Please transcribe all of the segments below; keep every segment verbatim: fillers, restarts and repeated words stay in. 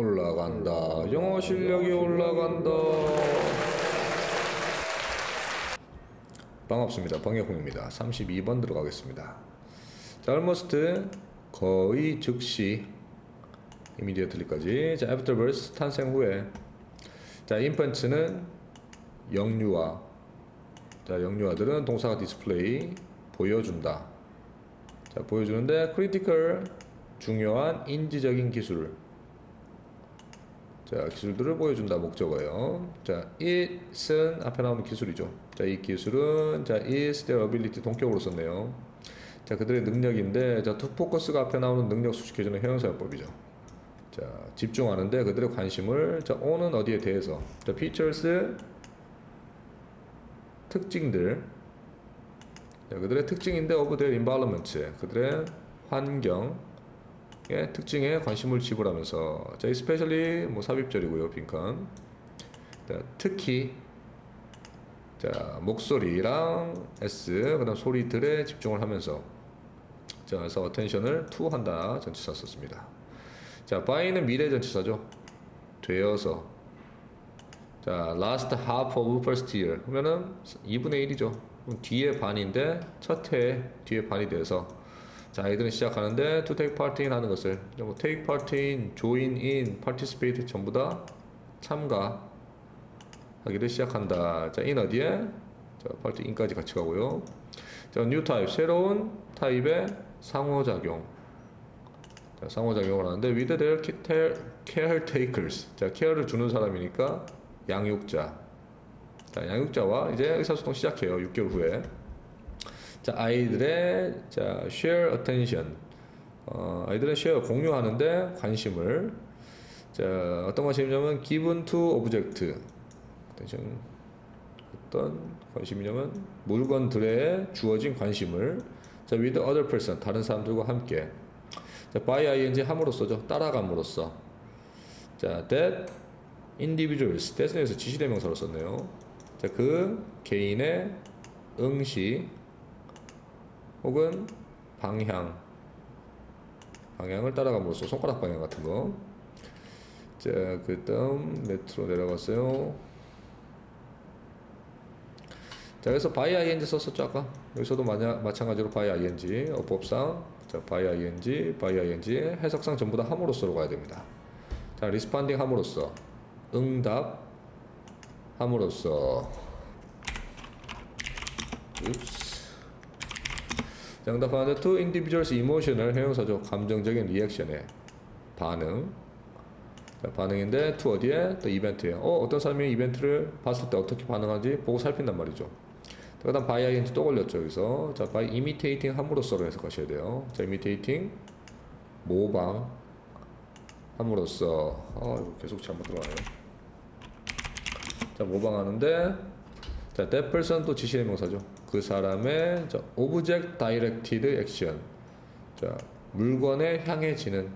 올라간다. 영어 실력이 올라간다. 반갑습니다. 방역홍입니다. 삼십이 번 들어가겠습니다. 자, almost 거의 즉시 immediately까지. 자, after birth 탄생 후에. 자, infant는 영유아. 자, 영유아들은 동사가 display 보여준다. 자, 보여주는데 critical 중요한 인지적인 기술. 자, 기술들을 보여준다 목적어예요. 자, it은 앞에 나오는 기술이죠. 자, 이 기술은 자, is their ability 동격으로 썼네요. 자, 그들의 능력인데, 자, to focus가 앞에 나오는 능력 수식해주는 형용사용법이죠. 자, 집중하는데 그들의 관심을. 자, on은 어디에 대해서. 자, features 특징들. 자, 그들의 특징인데 of their environment 그들의 환경. 예, 특징에 관심을 지불하면서. 자, especially 뭐 삽입절이고요, 빈칸. 자, 특히. 자, 목소리랑 s 그다음 소리들에 집중을 하면서. 자, 그래서 attention을 to 한다 전치사 썼습니다. 자, by는 미래 전치사죠. 되어서. 자, last half of first year 그러면은 이분의 일이죠. 뒤에 반인데 첫 해에 뒤에 반이 돼서. 자, 아이들은 시작하는데 to take part in 하는 것을. 뭐 take part in, join in, participate 전부 다 참가하기를 시작한다. 자, in 어디에? 자, part in까지 같이 가고요. 자, new type 새로운 타입의 상호작용. 자, 상호작용을 하는데 with their caretakers. 자, care를 주는 사람이니까 양육자. 자, 양육자와 이제 의사소통 시작해요. 육 개월 후에. 자, 아이들의 자, share attention. 어, 아이들의 share 공유하는데 관심을. 자, 어떤 관심이냐면 given to object. attention. 어떤 관심이냐면 물건들에 주어진 관심을. 자, with other person 다른 사람들과 함께. 자, by ing 함으로써죠. 따라감으로써. 자, that individuals. that은 여기서 지시대명사로 썼네요. 자, 그 개인의 응시 혹은 방향 방향을 따라감으로써. 손가락 방향 같은 거. 자, 그 다음 메트로 내려갔어요. 자, 그래서 by ing 썼었죠 아까. 여기서도 만약, 마찬가지로 by ing 어법상. 자, by ing by ing 해석상 전부 다 함으로써로 가야 됩니다. 자, responding 함으로써 응답 함으로써. Oops. 자, 응답하는데 to individuals emotional 형용사죠. 감정적인 리액션에 반응. 자, 반응인데 to 어디에? 또 이벤트에. 어, 어떤 사람이 이벤트를 봤을 때 어떻게 반응하는지 보고 살핀단 말이죠. 자, 그 다음 by ing 또 걸렸죠 여기서. 자, by imitating 함으로써로 해석하셔야 돼요. 자, imitating 모방 함으로써. 아, 이거 계속 잘못 들어가네요. 자, 모방하는데. 자, that person 또 지시대명사죠. 그 사람의 자, object directed action. 자, 물건에 향해지는.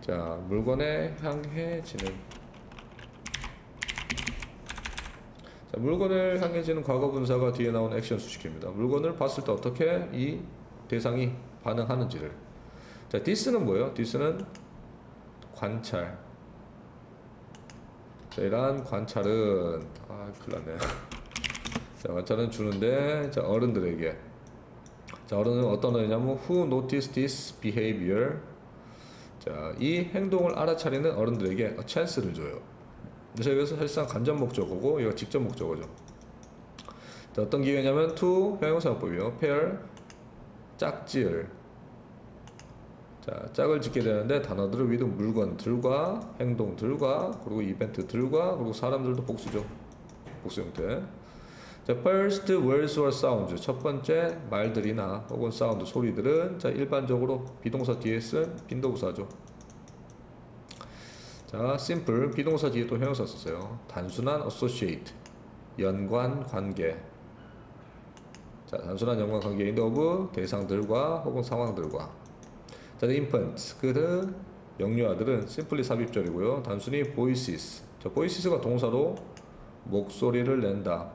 자, 물건에 향해지는. 자, 물건을 향해지는 과거 분사가 뒤에 나온 액션 수식입니다. 물건을 봤을 때 어떻게 이 대상이 반응하는지를. 자, this는 뭐예요? this는 관찰. 자, 이러한 관찰은. 아, 큰일 났네. 자, 관찰은 주는데. 자, 어른들에게. 자, 어른은 어떤 어른이냐면 who noticed this behavior. 자, 이 행동을 알아차리는 어른들에게 a chance를 줘요. 그래서 여기서 사실상 간접 목적어고 여기가 직접 목적어죠. 자, 어떤 기회냐면 to 형용사용법이요. pair 짝지을. 자, 짝을 짓게 되는데 단어들을 with 물건들과 행동들과 그리고 이벤트들과 그리고 사람들도 복수죠. 복수 형태. 자, first words or sounds 첫 번째 말들이나 혹은 사운드 소리들은. 자, 일반적으로 비동사 뒤에 쓴 빈도부사죠. 자, simple 비동사 뒤에 또 형용사 썼어요. 단순한 associate 연관 관계. 자, 단순한 연관 관계인데 of 대상들과 혹은 상황들과. 자, infants 그들 영유아들은 simply 삽입절이고요. 단순히 voices. 자, voices가 동사로 목소리를 낸다.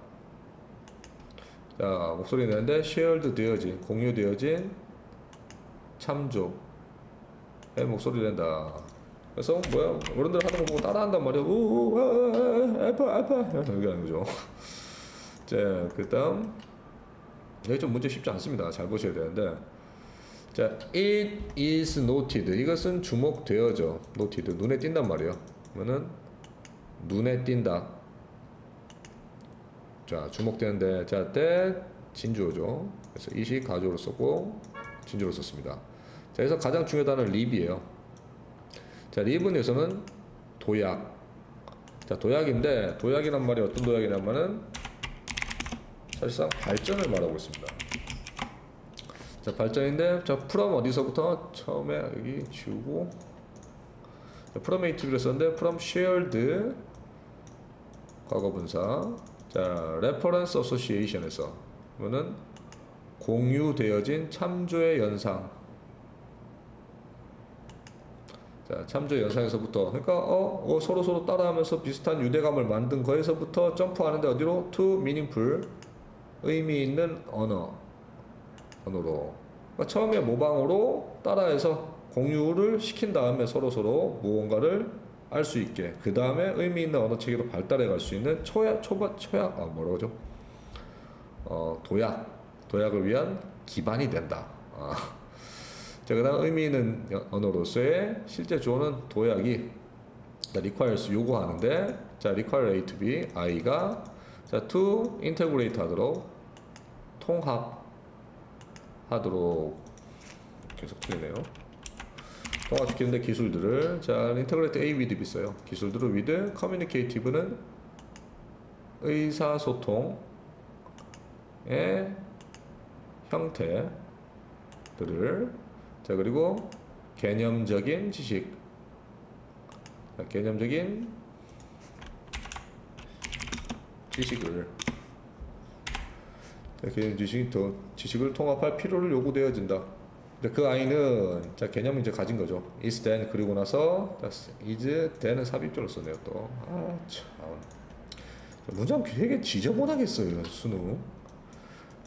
자, 목소리 내는데 shared 되어진 공유되어진 참조의 목소리를 낸다. 그래서 뭐야 어른들 하는 거 보고 따라한단 말이야. 우, 아, 아파 아파 여기 하는 거죠. 자, 그 다음 여기 좀 문제 쉽지 않습니다. 잘 보셔야 되는데, 자, it is noted. 이것은 주목되어져. noted 눈에 띈단 말이에요. 그러면은 눈에 띈다. 자, 주목되는데, 자, 때 진주어죠. 그래서 이시 가주어로 썼고 진주로 썼습니다. 자, 그래서 가장 중요한 단어는 live이에요. 자, live는 여기서는 도약. 자, 도약인데, 도약이란 말이 어떤 도약이냐면은 사실상 발전을 말하고 있습니다. 자, 발전인데, 자, from 어디서부터? 처음에 여기 지우고, 자, from 에이티브를 썼는데, from shared 과거분사, 자, reference association에서 그러면은 공유되어진 참조의 연상. 자, 참조의 연상에서부터, 그러니까 어, 어 서로 서로 따라하면서 비슷한 유대감을 만든 거에서부터 점프하는데 어디로? to meaningful, 의미 있는 언어. 언어로. 그러니까 처음에 모방으로 따라해서 공유를 시킨 다음에 서로서로 무언가를 알 수 있게, 그 다음에 의미 있는 언어 체계로 발달해 갈 수 있는 초약, 초바, 초약, 아, 뭐라고 하죠? 어, 도약. 도약을 위한 기반이 된다. 아. 자, 그 다음 의미 있는 언어로서의 실제 주어는 도약이, 자, requires 요구하는데, 자, require A to B, I가, 자, to integrate 하도록 통합. 하도록 계속 틀리네요. 통합시키는데 기술들을, 자, 인테그레이트 A with B 써요. 기술들을 with, 커뮤니케이티브는 의사소통의 형태들을, 자, 그리고 개념적인 지식, 자, 개념적인 지식을, 개념 지식, 지식을 통합할 필요를 요구되어진다. 근데 그 아이는, 자, 개념을 이제 가진 거죠. is then 그리고 나서 is then은 삽입조를 써네요 또. 아 참. 문장 되게 지저분하겠어요 수능.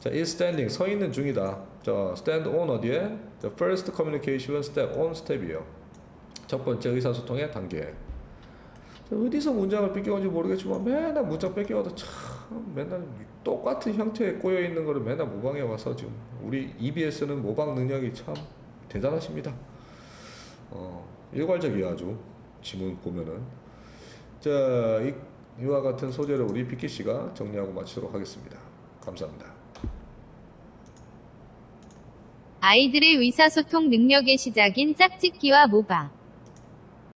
자, is standing 서 있는 중이다. 자, stand on 어디에? 자, first communication step on step이에요. 첫 번째 의사소통의 단계. 어디서 문장을 뺏겨온지 모르겠지만 맨날 문장 뺏겨와도 참 맨날 똑같은 형태에 꼬여있는 거를 맨날 모방해와서 지금 우리 이비에스는 모방 능력이 참 대단하십니다. 어, 일괄적이야 아주 지문 보면은. 자, 이, 이와 같은 소재를 우리 비키씨가 정리하고 마치도록 하겠습니다. 감사합니다. 아이들의 의사소통 능력의 시작인 짝짓기와 모방.